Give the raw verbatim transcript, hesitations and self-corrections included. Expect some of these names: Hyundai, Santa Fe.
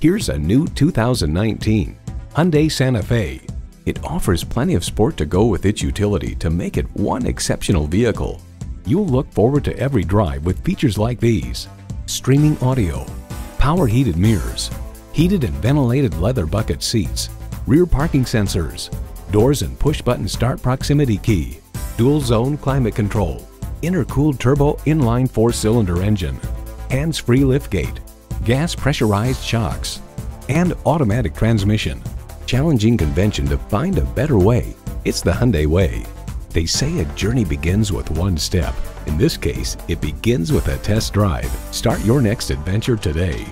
Here's a new two thousand nineteen Hyundai Santa Fe. It offers plenty of sport to go with its utility to make it one exceptional vehicle. You'll look forward to every drive with features like these: streaming audio, power heated mirrors, heated and ventilated leather bucket seats, rear parking sensors, doors and push button start proximity key, dual zone climate control, intercooled turbo inline four cylinder engine, hands-free liftgate, gas pressurized shocks, and automatic transmission. Challenging convention to find a better way. It's the Hyundai way. They say a journey begins with one step. In this case, it begins with a test drive. Start your next adventure today.